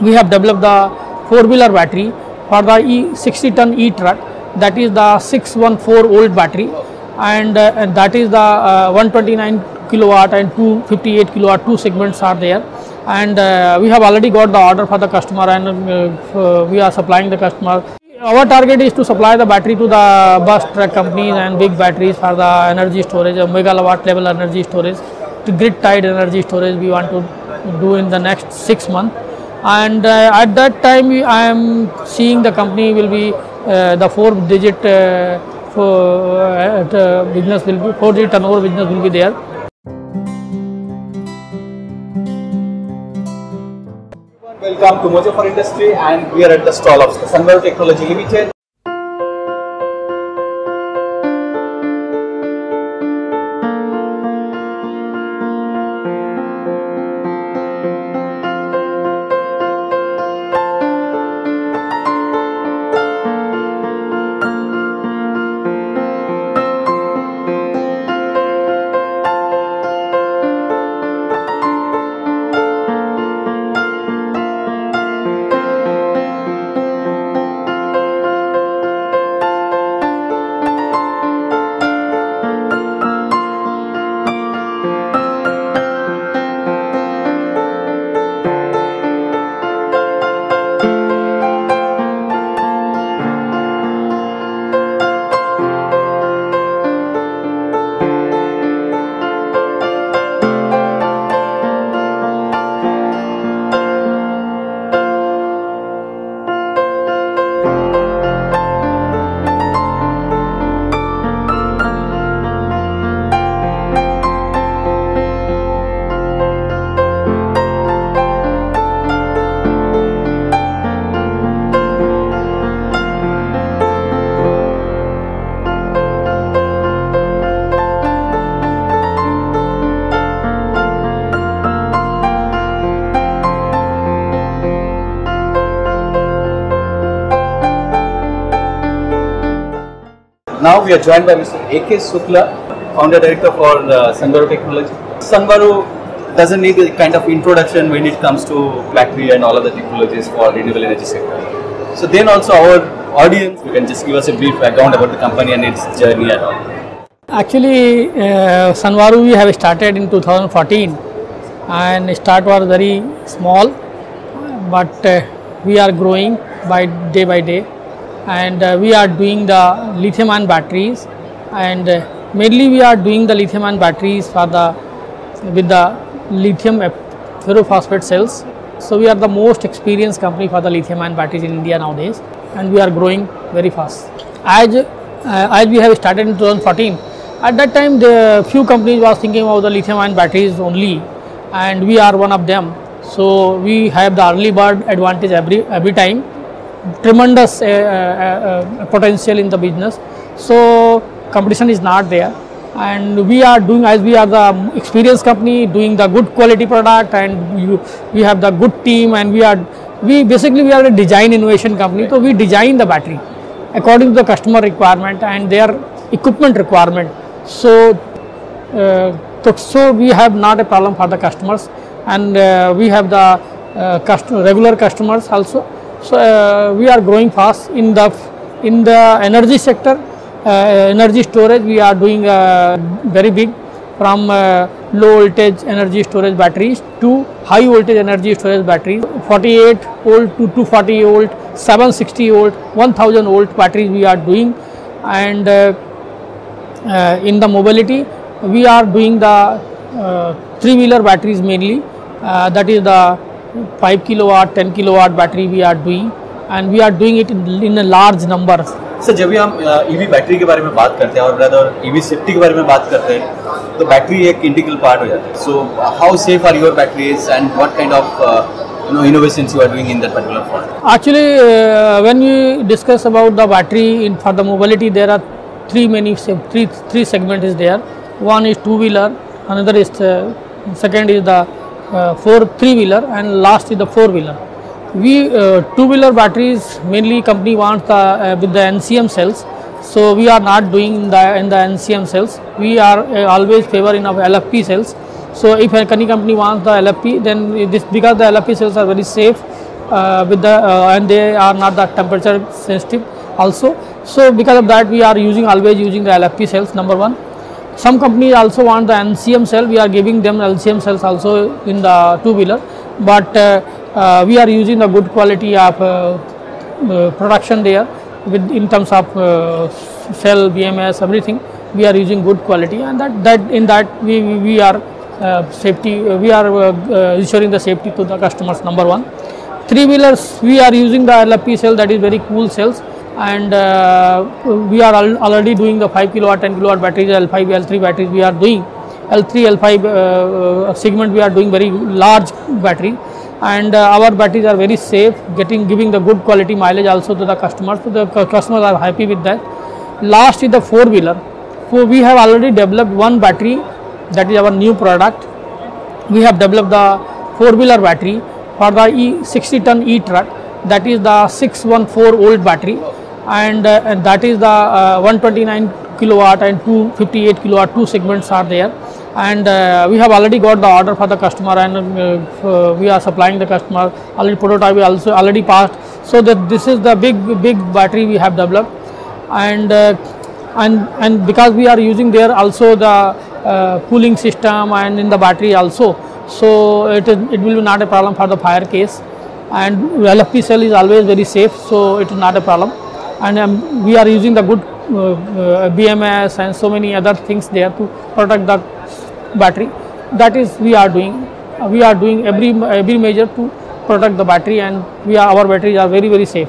we have developed the 4-wheeler battery for the 60-ton e-truck, that is the 614 volt battery, and that is the 129 kilowatt and 258 kilowatt, two segments are there, and we have already got the order for the customer, and we are supplying the customer. Our target is to supply the battery to the bus truck companies and big batteries for the energy storage, megawatt level energy storage, to grid tied energy storage we want to do in the next 6 months. And at that time I am seeing the company will be the 4-digit business will be 4-digit turnover business will be there. Welcome to Mojo for Industry, and we are at the stall of Sanvaru Technology Limited. Now we are joined by Mr. A.K. Shukla, Founder Director for Sanvaru Technology. Sanvaru doesn't need the kind of introduction when it comes to battery and all other technologies for renewable energy sector. So then also our audience, you can just give us a brief background about the company and its journey and all. Actually, Sanvaru we have started in 2014, and start was very small, but we are growing by day, and we are doing the lithium-ion batteries, and mainly we are doing the lithium-ion batteries for the with the lithium ferrophosphate cells. So we are the most experienced company for the lithium-ion batteries in India nowadays, and we are growing very fast. As we have started in 2014, at that time the few companies was thinking about the lithium-ion batteries only, and we are one of them. So we have the early bird advantage every time. Tremendous potential in the business, so competition is not there, and we are doing, as we are the experienced company, doing the good quality product, and we have the good team, and we are basically a design innovation company. So we design the battery according to the customer requirement and their equipment requirement. So so we have not a problem for the customers, and we have the regular customers also. So we are growing fast in the energy sector, energy storage. We are doing very big, from low voltage energy storage batteries to high voltage energy storage batteries. 48 volt to 240 volt, 760 volt, 1000 volt batteries we are doing, and in the mobility we are doing the 3-wheeler batteries mainly. That is the 5 kilowatt, 10 kilowatt battery we are doing, and we are doing it in a large number. Sir, जब भी हम EV battery के बारे में बात करते हैं और rather EV safety के बारे में बात करते हैं, तो battery एक integral part हो जाता है. So how safe are your batteries, and what kind of innovations you are doing in that particular front? Actually, when we discuss about the battery for the mobility, there are three segments is there. One is 2-wheeler, another is second is the 3-wheeler, and last is the 4-wheeler. We 2-wheeler batteries mainly company wants with the NCM cells. So we are not doing in the NCM cells. We are always favoring of LFP cells. So if any company wants the LFP, then this, because the LFP cells are very safe with the and they are not that temperature sensitive also. So because of that we are always using the LFP cells, number one. Some companies also want the NCM cell. We are giving them LCM cells also in the two-wheeler, but we are using a good quality of production there with in terms of cell, BMS, everything. We are using good quality, and that we are ensuring the safety to the customers, number one. Three-wheelers, we are using the LFP cell, that is very cool cells, and we are already doing the 5 kilowatt, 10 kilowatt batteries, L5, L3 batteries we are doing. L3, L5 segment we are doing very large battery, and our batteries are very safe, giving the good quality mileage also to the customers. So the customers are happy with that. Last is the four-wheeler. So we have already developed one battery, that is our new product. We have developed the four-wheeler battery for the 60-ton e-truck, that is the 614 volt battery, and that is the 129 kilowatt and 258 kilowatt, two segments are there, and we have already got the order for the customer, and we are supplying the customer. Already prototype also already passed. So that this is the big battery we have developed, and because we are using there also the cooling system and in the battery also, so it will be not a problem for the fire case, and LFP cell is always very safe, so it is not a problem. And we are using the good BMS and so many other things there to protect the battery. That is we are doing every measure to protect the battery, and our batteries are very, very safe.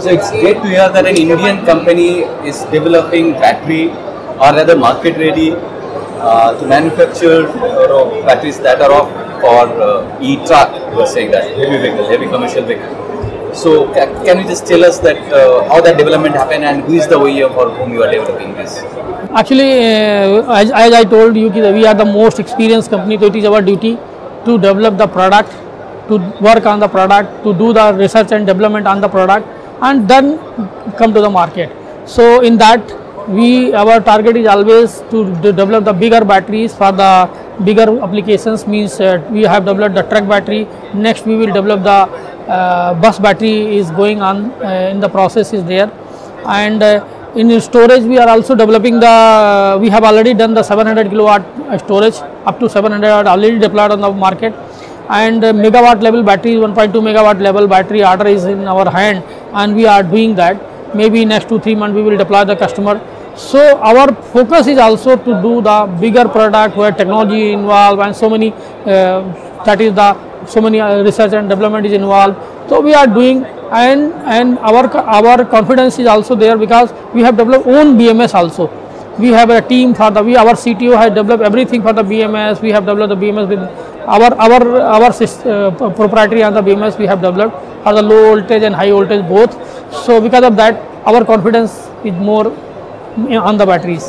So it's great to hear that an Indian company is developing battery, or rather market ready, to manufacture batteries that are of for e-truck, you were saying, that heavy vehicle, heavy commercial vehicle. So can you just tell us that how that development happened, and who is the OEM for whom you are developing this? Actually, as I told you, we are the most experienced company, so it is our duty to develop the product, to work on the product, to do the research and development on the product, and then come to the market. So in that, our target is always to develop the bigger batteries for the bigger applications. Means we have developed the truck battery. Next we will develop the bus battery is going on, in the process is there, and in storage we are also developing the, we have already done the 700 kilowatt storage, up to 700 are already deployed on the market, and megawatt level battery, 1.2 megawatt level battery order is in our hand, and we are doing that. Maybe next 2-3 months we will deploy the customer. So our focus is also to do the bigger product where technology involved, and so many research and development is involved. So we are doing, and our confidence is also there, because we have developed own BMS also. We have a team for the, our CTO has developed everything for the BMS. We have developed the BMS with our proprietary and the BMS we have developed for the low voltage and high voltage both. So because of that, our confidence is more on the batteries.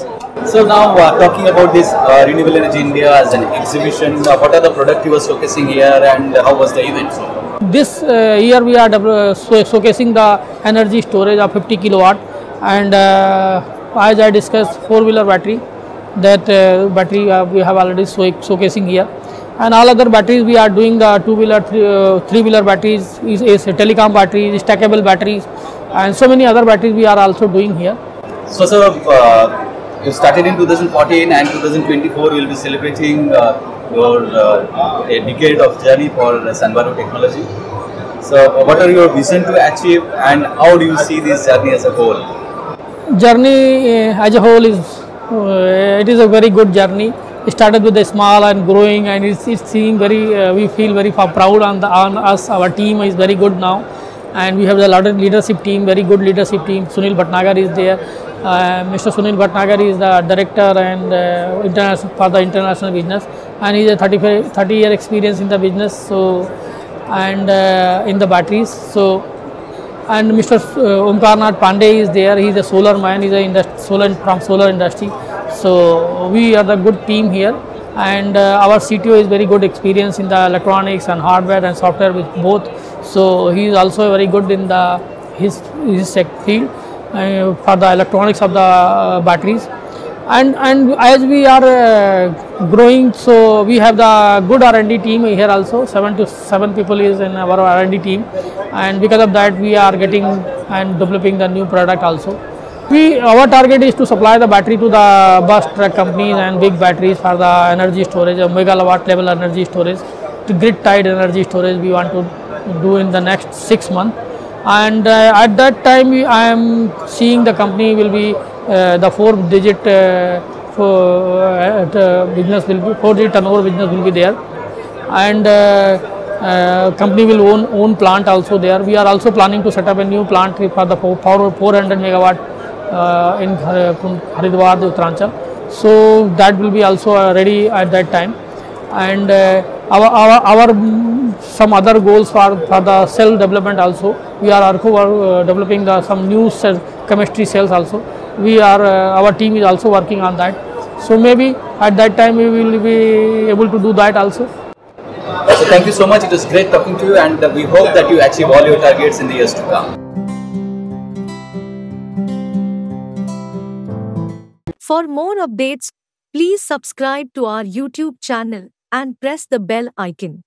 So now talking about this Renewable Energy India as an exhibition, what are the products you were showcasing here, and how was the event? This year we are showcasing the energy storage of 50 kilowatt, and as I discussed, four-wheeler battery, that battery we have already showcasing here, and all other batteries we are doing the two-wheeler, three-wheeler batteries, is telecom batteries, stackable batteries, and so many other batteries we are also doing here. So sir, you started in 2014, and 2024 you will be celebrating your a decade of journey for Sanvaru Technology. So what are your vision to achieve, and how do you see this journey as a whole? Journey as a whole is, it is a very good journey. It started with a small and growing, and it's seeing very, we feel very proud on us. Our team is very good now, and we have a lot of leadership team, very good leadership team. Sunil Bhatnagar is there. Mr. Sunil Bhatnagar is the director and for the international business, and he is a 30-year experience in the business. So, and in the batteries. So, and Mr. Umkarnath Pandey is there. He is a solar man. He is a solar industry. So we are the good team here, and our CTO is very good experience in the electronics and hardware and software with both. So he is also very good in the his field for the electronics of the batteries, And as we are growing, so we have the good R&D team here also. 7 people is in our R&D team, and because of that we are getting and developing the new product also. Our target is to supply the battery to the bus truck companies and big batteries for the energy storage, megawatt level energy storage, to grid tied energy storage we want to do in the next 6 months. And at that time I am seeing the company will be the 4-digit business will be 4-digit turnover business will be there, and company will own plant also there. We are also planning to set up a new plant for the power 400 megawatt in Haridwar, Uttaranchal. So that will be also ready at that time. And our some other goals for the cell development also. We are developing some new cell chemistry cells also. We are our team is also working on that. So maybe at that time we will be able to do that also. So thank you so much. It was great talking to you, and we hope that you achieve all your targets in the years to come. For more updates, please subscribe to our YouTube channel and press the bell icon.